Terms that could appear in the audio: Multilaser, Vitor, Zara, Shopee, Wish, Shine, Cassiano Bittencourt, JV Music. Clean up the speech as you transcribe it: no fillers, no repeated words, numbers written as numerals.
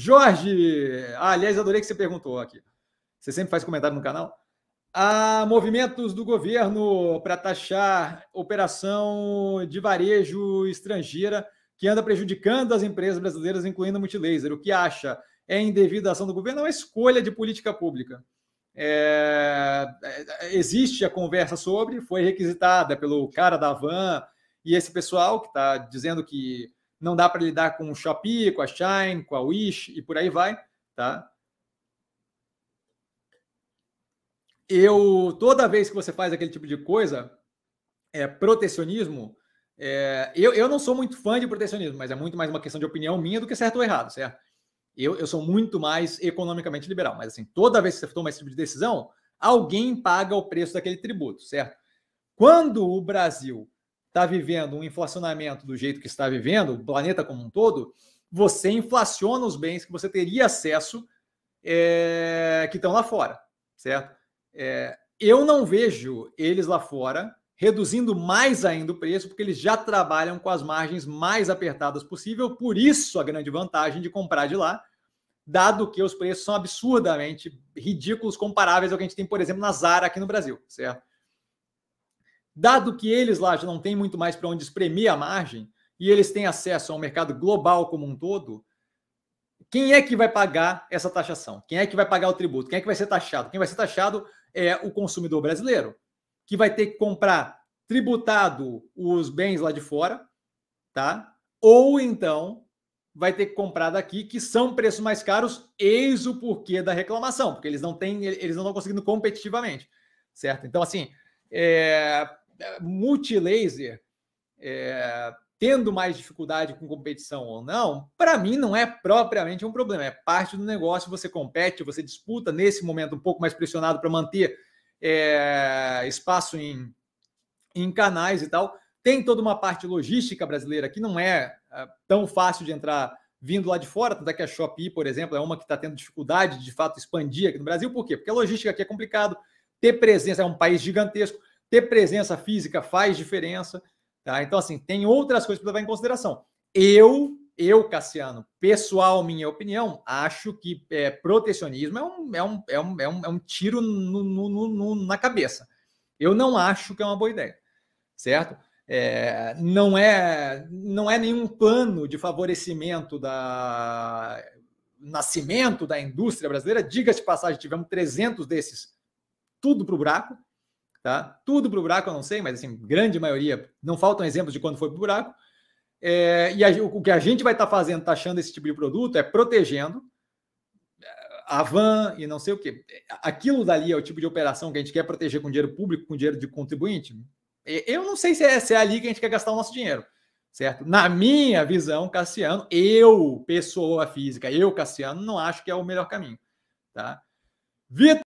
Jorge, aliás, adorei que você perguntou aqui. Você sempre faz comentário no canal. Há movimentos do governo para taxar operação de varejo estrangeira que anda prejudicando as empresas brasileiras, incluindo a Multilaser. O que acha? É indevida ação do governo? É uma escolha de política pública. Existe a conversa sobre, foi requisitada pelo cara da van e esse pessoal que está dizendo que não dá para lidar com o Shopee, com a Shine, com a Wish e por aí vai, tá? Toda vez que você faz aquele tipo de coisa, protecionismo, eu não sou muito fã de protecionismo, mas é muito mais uma questão de opinião minha do que certo ou errado, certo? Eu sou muito mais economicamente liberal, mas assim, toda vez que você toma esse tipo de decisão, alguém paga o preço daquele tributo, certo? Quando o Brasil está vivendo um inflacionamento do jeito que está vivendo, o planeta como um todo, você inflaciona os bens que você teria acesso que estão lá fora, certo? Eu não vejo eles lá fora reduzindo mais ainda o preço, porque eles já trabalham com as margens mais apertadas possível, por isso a grande vantagem de comprar de lá, dado que os preços são absurdamente ridículos, comparáveis ao que a gente tem, por exemplo, na Zara aqui no Brasil, certo? Dado que eles lá já não têm muito mais para onde espremer a margem e eles têm acesso ao mercado global como um todo, quem é que vai pagar essa taxação? Quem é que vai pagar o tributo? Quem é que vai ser taxado? Quem vai ser taxado é o consumidor brasileiro, que vai ter que comprar tributado os bens lá de fora, tá? Ou então vai ter que comprar daqui, que são preços mais caros, eis o porquê da reclamação, porque eles não estão conseguindo competitivamente, certo? Então, assim, Multilaser tendo mais dificuldade com competição ou não, para mim não é propriamente um problema, é parte do negócio, você compete, você disputa, nesse momento um pouco mais pressionado para manter espaço em canais e tal, tem toda uma parte logística brasileira que não é tão fácil de entrar vindo lá de fora, tanto é que a Shopee, por exemplo, é uma que está tendo dificuldade de fato expandir aqui no Brasil, por quê? Porque a logística aqui é complicado, ter presença, é um país gigantesco, ter presença física faz diferença, tá? Então, assim, tem outras coisas para levar em consideração. Cassiano, pessoal, minha opinião, acho que protecionismo é um tiro na cabeça. Eu não acho que é uma boa ideia, certo? Não é nenhum plano de favorecimento da nascimento da indústria brasileira. Diga-se de passagem, tivemos 300 desses, tudo para o buraco, tá? Tudo para o buraco, eu não sei, mas assim, grande maioria, não faltam exemplos de quando foi para o buraco. O que a gente vai estar fazendo, taxando esse tipo de produto, é protegendo a van e não sei o quê. Aquilo dali é o tipo de operação que a gente quer proteger com dinheiro público, com dinheiro de contribuinte. Eu não sei se é ali que a gente quer gastar o nosso dinheiro, certo? Na minha visão, Cassiano, pessoa física, Cassiano, não acho que é o melhor caminho, tá? Vitor